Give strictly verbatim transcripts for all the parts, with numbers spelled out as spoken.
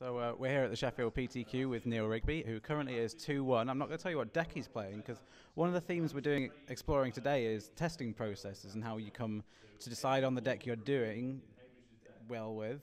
So uh, we're here at the Sheffield P T Q with Neil Rigby, who currently is two one. I'm not going to tell you what deck he's playing, because one of the themes we're doing exploring today is testing processes and how you come to decide on the deck you're doing well with,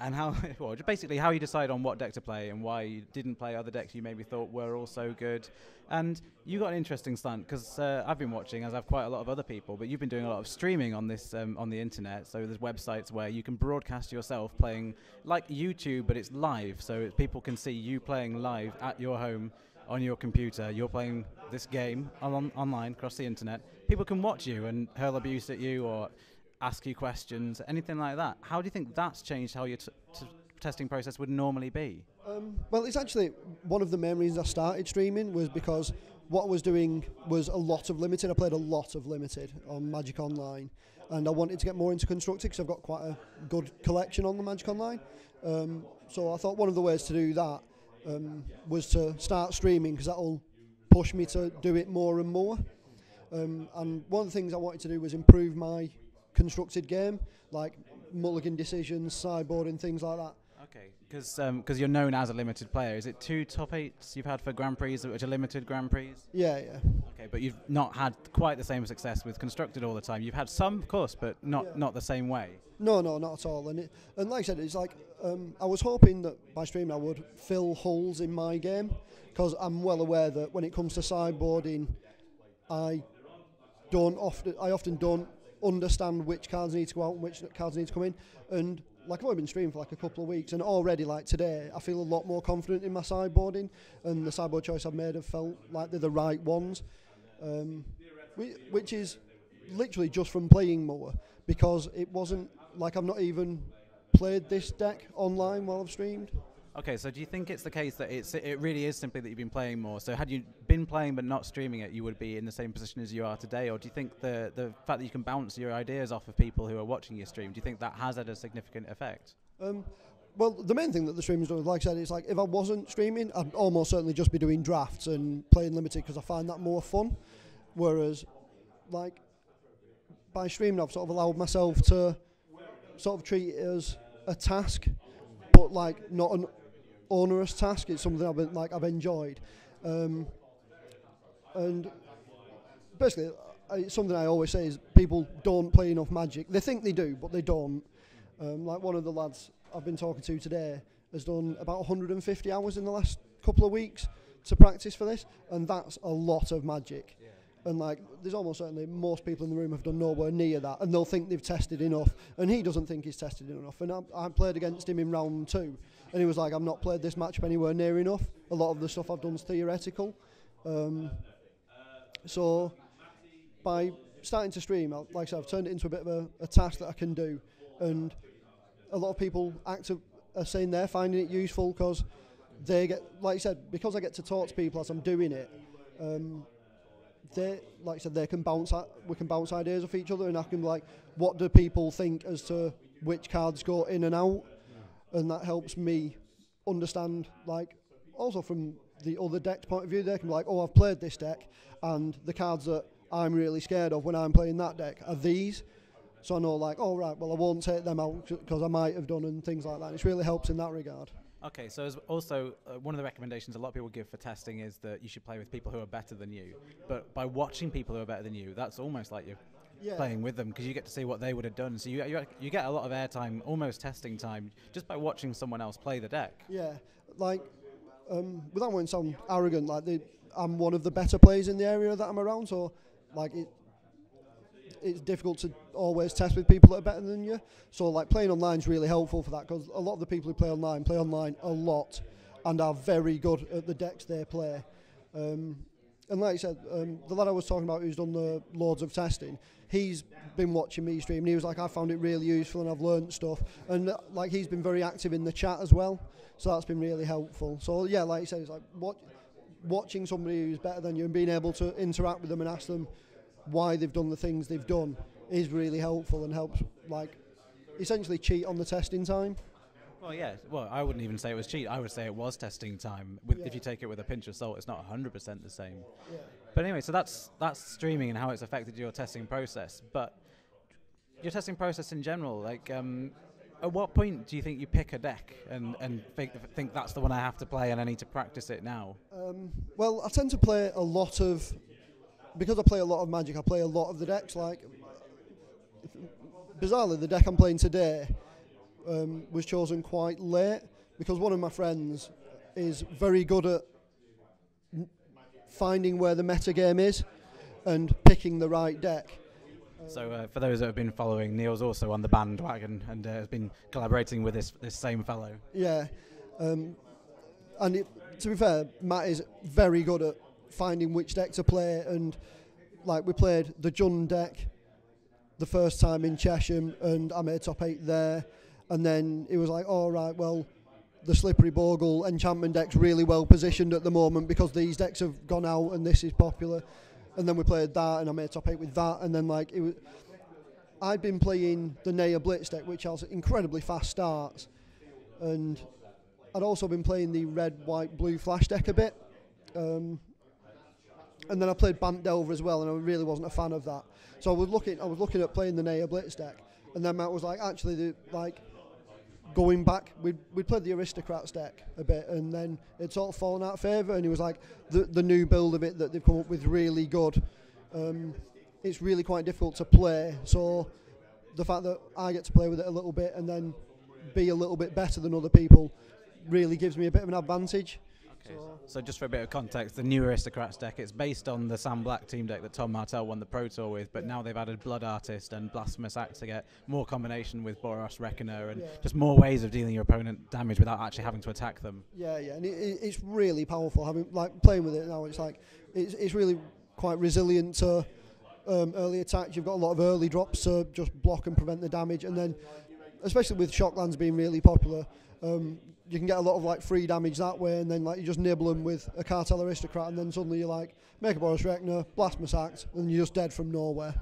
and how well, just basically how you decide on what deck to play and why you didn't play other decks you maybe thought were also good. And you got an interesting slant, because uh, I've been watching, as I've quite a lot of other people, but you've been doing a lot of streaming on this um, on the internet. So there's websites where you can broadcast yourself playing, like YouTube, but it's live, so it, people can see you playing live at your home on your computer. You're playing this game on, online across the internet. People can watch you and hurl abuse at you or ask you questions, anything like that. How do you think that's changed how your t t testing process would normally be? Um, well, it's actually one of the main reasons I started streaming was because what I was doing was a lot of Limited. I played a lot of Limited on Magic Online, and I wanted to get more into Constructed because I've got quite a good collection on the Magic Online. Um, so I thought one of the ways to do that um, was to start streaming, because that'll push me to do it more and more. Um, and one of the things I wanted to do was improve my Constructed game, like mulligan decisions, sideboarding, things like that. Okay, because um, because you're known as a Limited player. Is it two top eights you've had for Grand Prix, which are Limited Grand Prix? Yeah, yeah. Okay, but you've not had quite the same success with Constructed all the time. You've had some, of course, but not, yeah. not the same way. No, no, not at all. And, it, and like I said, it's like, um, I was hoping that by streaming I would fill holes in my game, because I'm well aware that when it comes to sideboarding, I don't often, I often don't understand which cards need to go out and which cards need to come in. And like, I've only been streaming for like a couple of weeks, and already, like today, I feel a lot more confident in my sideboarding, and the sideboard choice I've made have felt like they're the right ones, um, which is literally just from playing more, because it wasn't like I've not even played this deck online while I've streamed. Okay, so do you think it's the case that it's, it really is simply that you've been playing more? So had you been playing but not streaming it, you would be in the same position as you are today? Or do you think the, the fact that you can bounce your ideas off of people who are watching your stream, do you think that has had a significant effect? Um, well, the main thing that the streamers do, like I said, is like, if I wasn't streaming, I'd almost certainly just be doing drafts and playing Limited, because I find that more fun. Whereas, like, by streaming, I've sort of allowed myself to sort of treat it as a task, but like not an onerous task. It's something I've been, like I've enjoyed, um, and basically I, it's something I always say is people don't play enough Magic. They think they do, but they don't. Um, like one of the lads I've been talking to today has done about a hundred and fifty hours in the last couple of weeks to practice for this, and that's a lot of Magic. And like, there's almost certainly most people in the room have done nowhere near that, and they'll think they've tested enough, and he doesn't think he's tested enough. And I, I played against him in round two, and he was like, I've not played this matchup anywhere near enough. A lot of the stuff I've done is theoretical. Um, so by starting to stream, I, like I said, I've turned it into a bit of a, a task that I can do, and a lot of people active are saying they're finding it useful, because they get, like I said, because I get to talk to people as I'm doing it, um, They, like I said, they can bounce. We can bounce ideas off each other, and I can be like, what do people think as to which cards go in and out, and that helps me understand. Like, also from the other deck's point of view, they can be like, oh, I've played this deck, and the cards that I'm really scared of when I'm playing that deck are these. So I know, like, oh right, well I won't take them out because I might have done, and things like that. And it really helps in that regard. Okay, so as also uh, one of the recommendations a lot of people give for testing is that you should play with people who are better than you. But by watching people who are better than you, that's almost like you're yeah. playing with them, because you get to see what they would have done. So you, you, you get a lot of airtime, almost testing time, just by watching someone else play the deck. Yeah, like, um, without wanting to sound arrogant, like the, I'm one of the better players in the area that I'm around, so like it, it's difficult to always test with people that are better than you. So like playing online is really helpful for that, because a lot of the people who play online play online a lot and are very good at the decks they play. Um, and like I said, um, the lad I was talking about who's done the loads of testing, he's been watching me stream, and he was like, I found it really useful and I've learned stuff. And uh, like he's been very active in the chat as well, so that's been really helpful. So yeah, like I said, it's like what, watching somebody who's better than you and being able to interact with them and ask them why they've done the things they've done is really helpful, and helps like essentially cheat on the testing time. Well, yeah. Well, I wouldn't even say it was cheat. I would say it was testing time. With, yeah. If you take it with a pinch of salt, it's not one hundred percent the same. Yeah. But anyway, so that's that's streaming and how it's affected your testing process. But your testing process in general, like um, at what point do you think you pick a deck and, and think, think that's the one I have to play and I need to practice it now? Um, well, I tend to play a lot of... Because I play a lot of Magic, I play a lot of the decks. Like, bizarrely, the deck I'm playing today um, was chosen quite late because one of my friends is very good at finding where the metagame is and picking the right deck. So uh, for those that have been following, Neil's also on the bandwagon and uh, has been collaborating with this this same fellow. Yeah, um, and it, to be fair, Matt is very good at finding which deck to play, and like we played the Jund deck the first time in Chesham and I made top eight there, and then it was like, all right, well, the Slippery Bogle enchantment deck's really well positioned at the moment because these decks have gone out and this is popular. And then we played that, and I made top eight with that. And then, like, it was, I'd been playing the Naya Blitz deck, which has incredibly fast starts. And I'd also been playing the red, white, blue flash deck a bit. Um, and then I played Bant Delver as well, and I really wasn't a fan of that. So I was looking, I was looking at playing the Naya Blitz deck. And then Matt was like, actually, the, like, going back, we'd, we'd played the Aristocrats deck a bit, and then it sort of fallen out of favour, and he was like, the, the new build of it that they've come up with really good. Um, it's really quite difficult to play, so the fact that I get to play with it a little bit and then be a little bit better than other people really gives me a bit of an advantage. Okay, so, so just for a bit of context, the new Aristocrats deck, it's based on the Sam Black team deck that Tom Martell won the Pro Tour with, but yeah. Now they've added Blood Artist and Blasphemous Act to get more combination with Boros Reckoner and yeah. just more ways of dealing your opponent damage without actually having to attack them. Yeah, yeah, and it, it, it's really powerful. Having like playing with it now, it's like it's, it's really quite resilient to um, early attacks. You've got a lot of early drops, so just block and prevent the damage, and then especially with Shocklands being really popular. Um, you can get a lot of like free damage that way, and then like you just nibble them with a Cartel Aristocrat, and then suddenly you're like, make a Boros Reckoner, Blasphemous Act, and you're just dead from nowhere.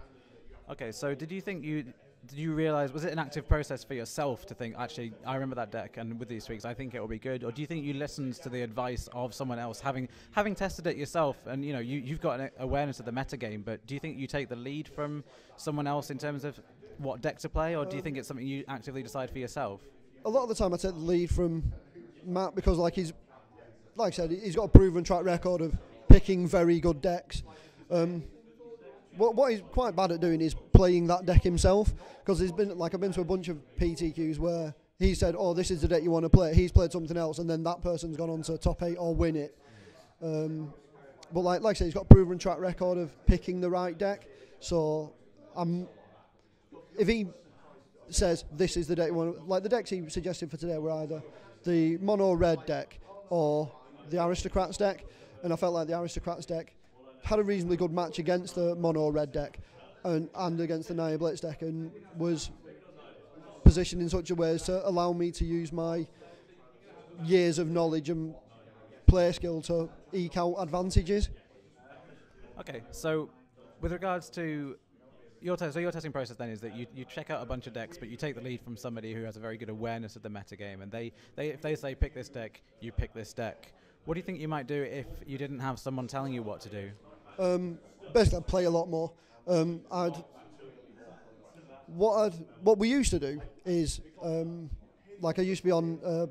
Okay, so did you think you, did you realise, was it an active process for yourself to think, actually, I remember that deck, and with these tweaks, I think it will be good, or do you think you listened to the advice of someone else, having having tested it yourself, and you know, you, you've got an awareness of the metagame, but do you think you take the lead from someone else in terms of what deck to play, or do you think it's something you actively decide for yourself? A lot of the time I take the lead from Matt because, like he's, like I said, he's got a proven track record of picking very good decks. Um, what, what he's quite bad at doing is playing that deck himself, because he's been, like I've been to a bunch of P T Qs where he said, oh, this is the deck you want to play. He's played something else, and then that person's gone on to top eight or win it. Um, but like, like I said, he's got a proven track record of picking the right deck. So I'm, if he says this is the deck one, like the decks he suggested for today were either the mono red deck or the Aristocrats deck, and I felt like the Aristocrats deck had a reasonably good match against the mono red deck and, and against the Naya Blitz deck, and was positioned in such a way as to allow me to use my years of knowledge and play skill to eke out advantages. Okay, so with regards to Your so your testing process then is that you, you check out a bunch of decks, but you take the lead from somebody who has a very good awareness of the metagame, and they, they if they say pick this deck, you pick this deck. What do you think you might do if you didn't have someone telling you what to do? Um, basically, I'd play a lot more. Um, I'd what I'd what we used to do is um, like I used to be on a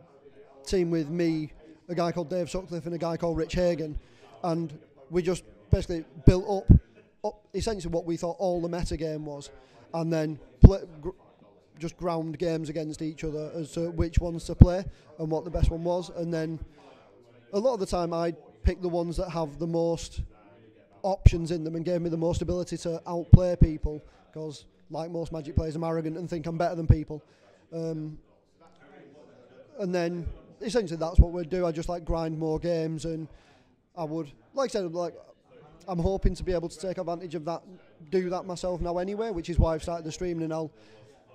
team with me, a guy called Dave Sutcliffe and a guy called Rich Hagen, and we just basically built up. Up essentially what we thought all the meta game was, and then play, gr just ground games against each other as to which ones to play and what the best one was. And then a lot of the time I pick the ones that have the most options in them and gave me the most ability to outplay people, because like most Magic players, I'm arrogant and think I'm better than people. Um, and then essentially that's what we'd do. I just like grind more games, and I would, like I said, like I'm hoping to be able to take advantage of that, do that myself now anyway, which is why I've started the streaming, and I'll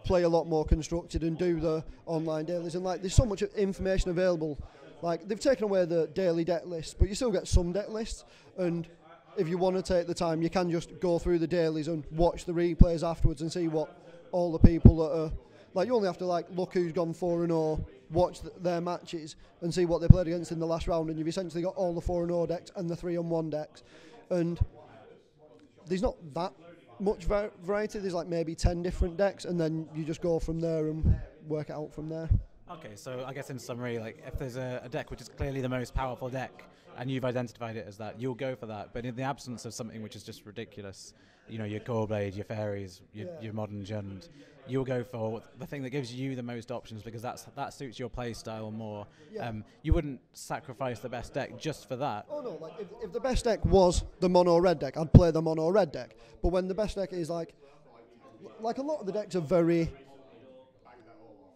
play a lot more Constructed and do the online dailies. And like, there's so much information available. Like, they've taken away the daily deck lists, but you still get some deck lists. And if you want to take the time, you can just go through the dailies and watch the replays afterwards and see what all the people that are, like, you only have to like look who's gone four and oh, watch th their matches and see what they played against in the last round. And you've essentially got all the four and oh decks and the three and one decks. And there's not that much variety. There's like maybe ten different decks, and then you just go from there and work it out from there. Okay, so I guess in summary, like if there's a, a deck which is clearly the most powerful deck and you've identified it as that, you'll go for that. But in the absence of something which is just ridiculous, you know, your Core Blade, your Fairies, your, yeah. your Modern Jund, you'll go for the thing that gives you the most options because that's that suits your play style more. Yeah. Um, you wouldn't sacrifice the best deck just for that. Oh no, like if, if the best deck was the mono red deck, I'd play the mono red deck. But when the best deck is like, like a lot of the decks are very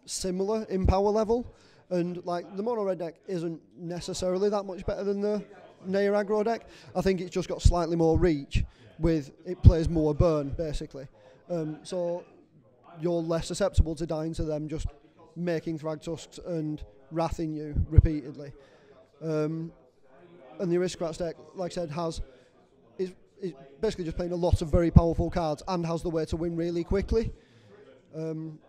similar in power level, and like the mono red deck isn't necessarily that much better than the Naya Agro deck. I think it's just got slightly more reach with it plays more burn basically, um, so you're less susceptible to dying to them just making Thragtusks and wrathing you repeatedly. Um, and the Aristocrats deck, like I said, has is, is basically just playing a lot of very powerful cards and has the way to win really quickly. Um,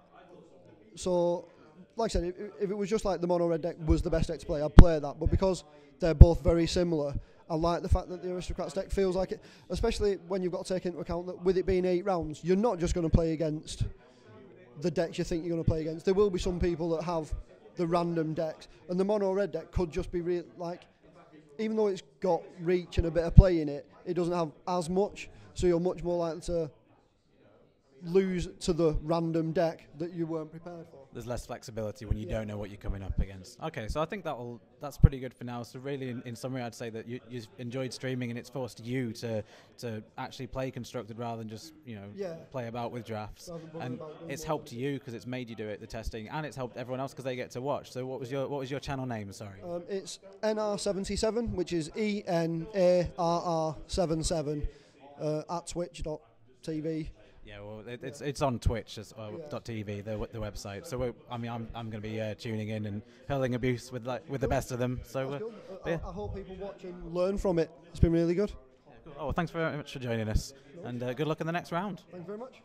So, like I said, if, if it was just like the mono red deck was the best deck to play, I'd play that. But because they're both very similar, I like the fact that the Aristocrats deck feels like it, especially when you've got to take into account that with it being eight rounds, you're not just going to play against the decks you think you're going to play against. There will be some people that have the random decks, and the mono red deck could just be real, like, even though it's got reach and a bit of play in it, it doesn't have as much, so you're much more likely to lose to the random deck that you weren't prepared for. There's less flexibility when you yeah. don't know what you're coming up against. Okay, so I think that'll, that's pretty good for now. So really, in, in summary, I'd say that you, you've enjoyed streaming and it's forced you to to actually play Constructed rather than just, you know, yeah. play about with drafts. And it's helped you because it's made you do it, the testing, and it's helped everyone else because they get to watch. So what was your what was your channel name, sorry? Um, it's N R seventy-seven, which is E N A R R seventy-seven, uh, at twitch dot T V. Yeah, well, it, it's it's on Twitch as well, yeah. dot T V, the the website. So we're, I mean, I'm I'm going to be uh, tuning in and hurling abuse with like with the best of them. So uh, yeah. I, I hope people watch and learn from it. It's been really good. Yeah, cool. Oh, well, thanks very much for joining us, and uh, good luck in the next round. Thank you very much.